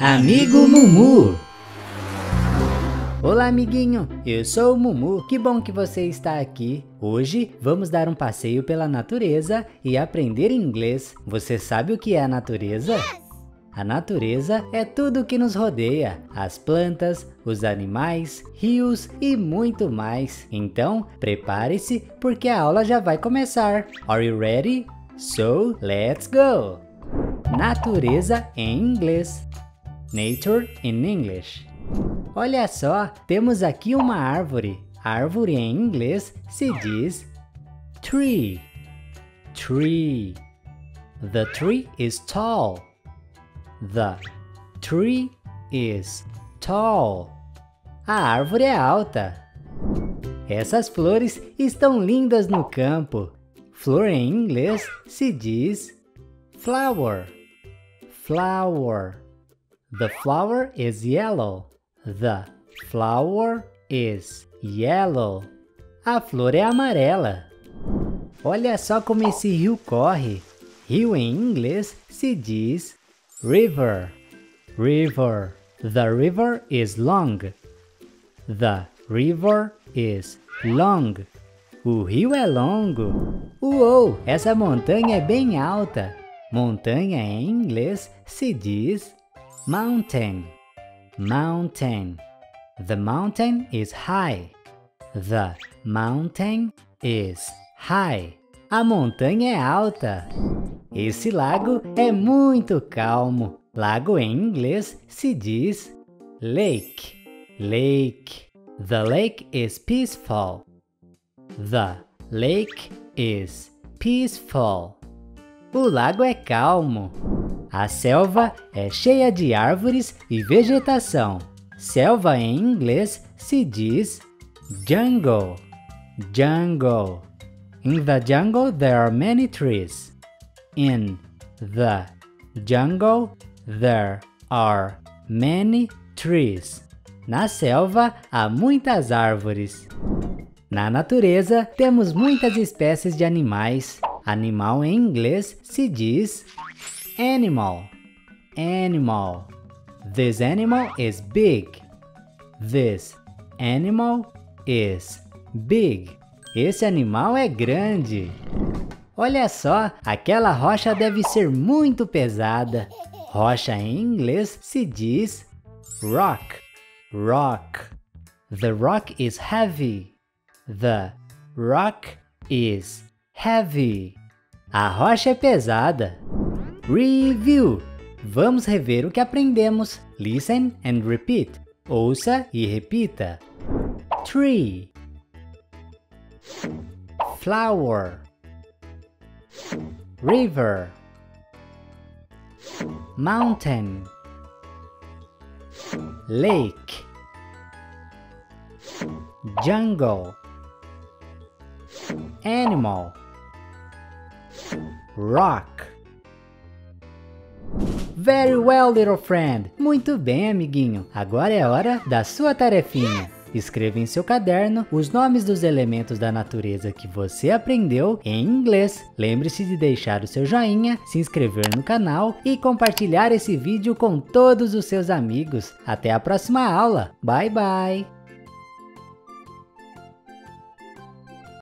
Amigo Mumu! Olá, amiguinho! Eu sou o Mumu, que bom que você está aqui! Hoje vamos dar um passeio pela natureza e aprender inglês. Você sabe o que é a natureza? Sim. A natureza é tudo que nos rodeia, as plantas, os animais, rios e muito mais. Então, prepare-se porque a aula já vai começar. Are you ready? So, let's go! Natureza em inglês. Nature in English. Olha só, temos aqui uma árvore. Árvore em inglês se diz tree. Tree. The tree is tall. The tree is tall. A árvore é alta. Essas flores estão lindas no campo. Flor em inglês se diz flower. Flower. The flower is yellow. The flower is yellow. A flor é amarela. Olha só como esse rio corre. Rio em inglês se diz river. River. The river is long. The river is long. O rio é longo. Uou! Essa montanha é bem alta. Montanha em inglês se diz mountain. Mountain. The mountain is high. The mountain is high. A montanha é alta. Esse lago é muito calmo. Lago em inglês se diz lake. Lake. The lake is peaceful. The lake is peaceful. O lago é calmo. A selva é cheia de árvores e vegetação. Selva em inglês se diz jungle. Jungle. In the jungle there are many trees. In the jungle there are many trees. Na selva há muitas árvores. Na natureza temos muitas espécies de animais. Animal em inglês se diz animal. Animal. This animal is big. This animal is big. Esse animal é grande. Olha só, aquela rocha deve ser muito pesada. Rocha em inglês se diz rock. Rock. The rock is heavy. The rock is heavy. A rocha é pesada. Review. Vamos rever o que aprendemos. Listen and repeat. Ouça e repita. Tree. Flower. River. Mountain. Lake. Jungle. Animal. Rock. Very well, little friend! Muito bem, amiguinho! Agora é hora da sua tarefinha! Escreva em seu caderno os nomes dos elementos da natureza que você aprendeu em inglês. Lembre-se de deixar o seu joinha, se inscrever no canal e compartilhar esse vídeo com todos os seus amigos. Até a próxima aula! Bye, bye!